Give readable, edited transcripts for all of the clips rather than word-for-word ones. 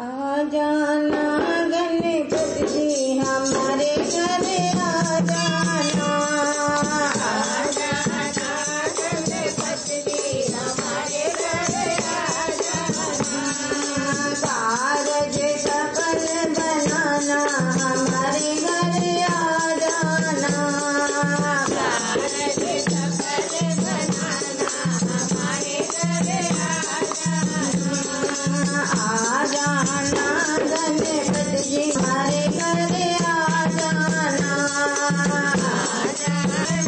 आ जाना गणपति हमारे घर आ जाना, आ जाना गणपति हमारे घर आ जाना, कारज सफल बनाना हमारे घर आ जाना, कारज सफल बनाना हमारे घर आ जाना, आ जाना गणपति हमारे घर आ जाना, आ जाना गणपति हमारे घर आ जाना, शंकर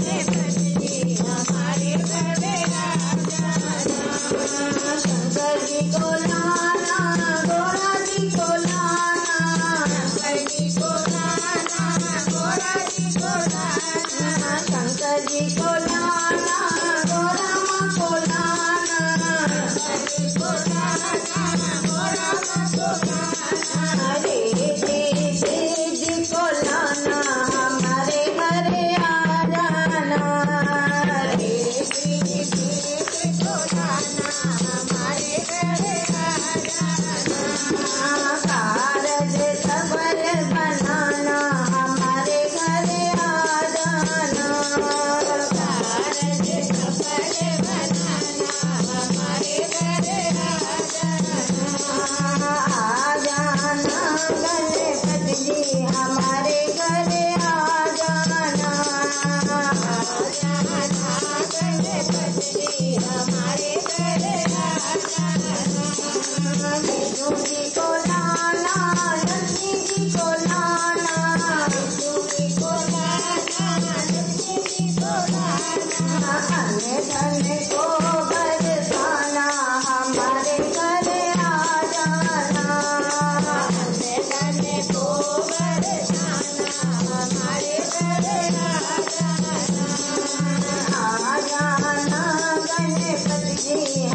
जी को लाना गौरा जी को लाना, शंकर जी को लाना गौरा जी को लाना, शंकर जी को लाना गौरा माँ को लाना, शंकर जी को लाना गौरा माँ को लाना, जी को लाना हमारे घर आ जाना, को लाना हमारे घर आ जाना, कारज सफल बनाना हमारे घर आ जाना, कारज सफल बनाना हमारे घर आ जाना, आ जाना गणपति हमारे घर आ जाना, आ जाना गणपति हमारे घर आ जाना, विष्णु जी को लाना लक्ष्मी जी को लाना, विष्णु जी को लाना लक्ष्मी जी को लाना, अन्य धन को बरसाना हमारे घर आ जाना, अन्य धन को बरसाना हमारे घर आ जाना, आ जाना गणपति हमारे घर आ जाना, आ जाना गणपति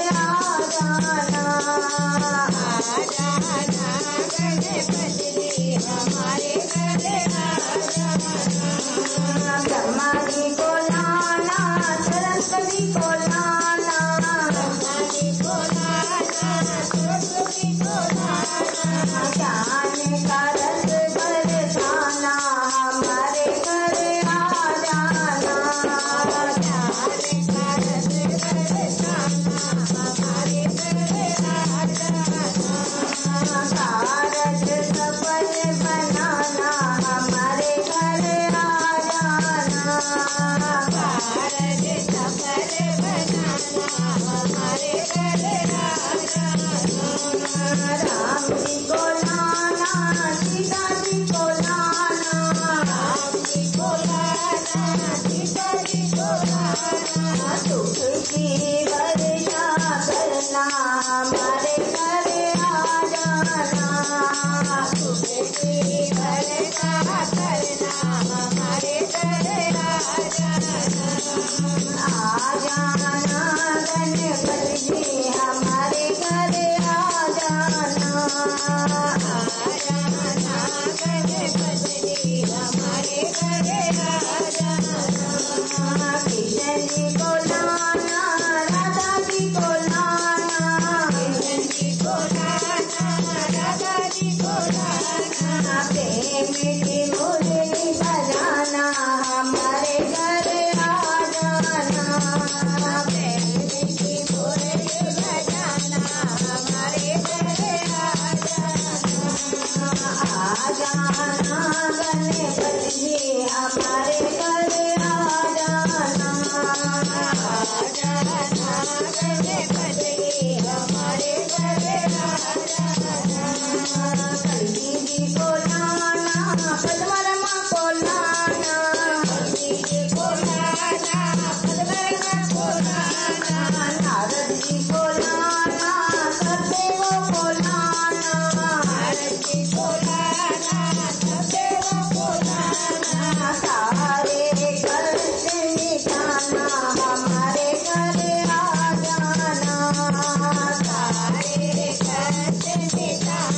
हमारे घर आ जाना, ब्रह्मा जी को लाना सरस्वती को लाना, ब्रह्मा जी को लाना सरस्वती को लाना, ज्ञान का रस बरसाना हमारे घर आ जाना, ज्ञान का रस बरसाना हमारे घर आ जाना, कारज सफल बनाना हमारे घर आ जाना, कारज सफल बनाना हमारे घर आ जाना, राम जी को लाना सीता जी को लाना, राम जी को लाना सीता जी को लाना, सुख की वर्षा करना हमारे घर आ जाना, सुख की वर्षा करना हमारे घर आ जाना, आ जाना गणपति हमारे घर आ जाना, आ जाना गणपति हमारे घर आ जाना, कृष्ण जी को लाना राधा जी को लाना, कृष्ण जी को लाना राधा जी को लाना, प्रेम की मुरली बजाना हमारे घर आ जाना, प्रेम की मुरली बजाना हमारे घर आ जाना, आ जाना गणपति हमारे घर आ जाना, आ जाना गणपति हमारे घर आ जाना, कल्कि जी को लाना पद्मरमा को लाना, कल्कि जी को लाना पद्मरमा को लाना, नारद जी को लाना सबदेवों को लाना, नारद जी को लाना सबदेवों को लाना, सारे कष्ट मिटाना हमारे घर आ जाना, सारे कष्ट मिटाना।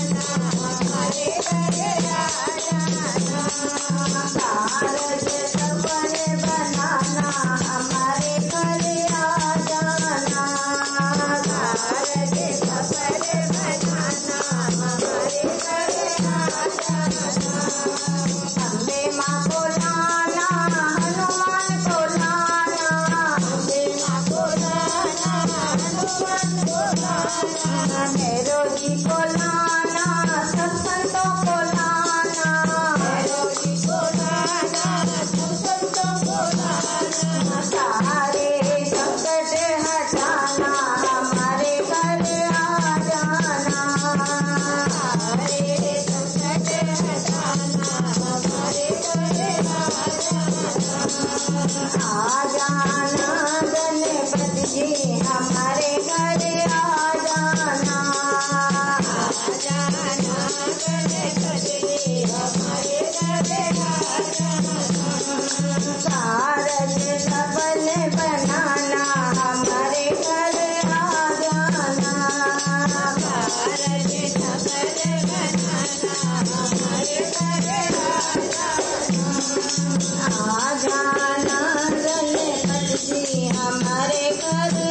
आ जाना गणपति जी हमारे घर।